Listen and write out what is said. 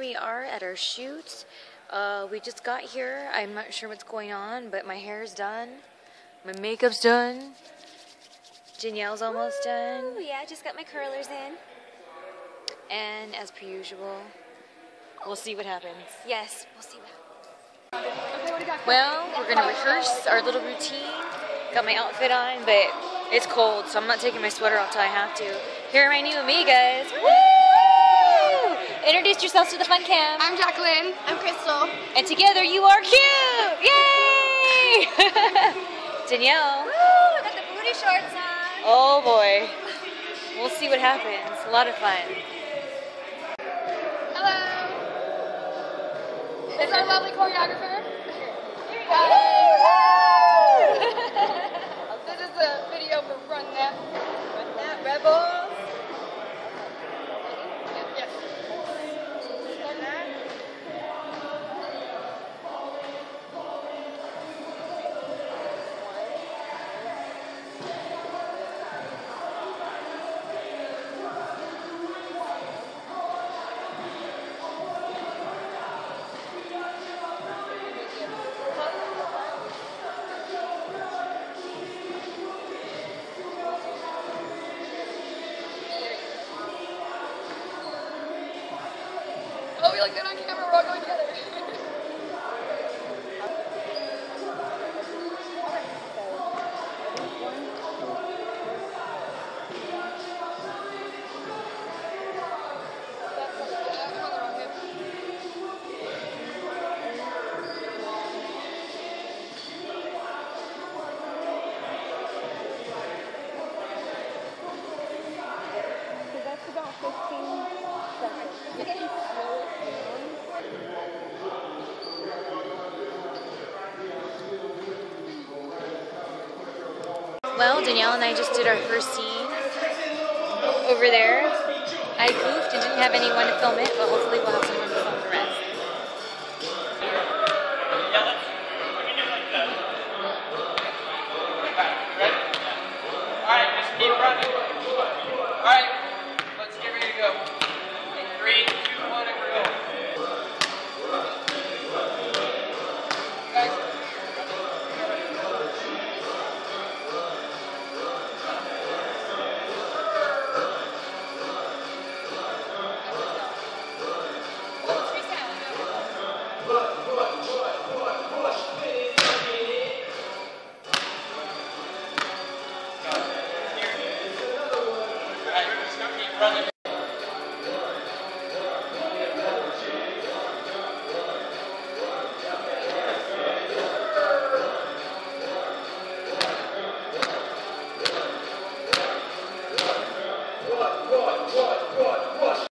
we are at our shoot. We just got here. I'm not sure what's going on, but my hair's done. My makeup's done. Danielle's almost done. Yeah, I just got my curlers in. And as per usual, we'll see what happens. Yes, we'll see what happens. Well, we're gonna rehearse our little routine. Got my outfit on, but it's cold, so I'm not taking my sweater off till I have to. Here are my new amigas. Woo! Introduce yourselves to the fun cam. I'm Jacqueline. I'm Crystal. And together you are cute! Yay! Danielle. Woo! I got the booty shorts on. Oh boy. We'll see what happens. A lot of fun. Hello. It's our lovely choreographer. Here we go. This is a video for Run That Rebels. Oh, we like that on camera, we're all going together. So that's about 15 seconds. Well, Danielle and I just did our first scene over there. I goofed and didn't have anyone to film it, but hopefully we'll have someone to film the rest. Alright, just keep running. Alright, let's get ready to go. In 3, 2, 1, and we're going. What?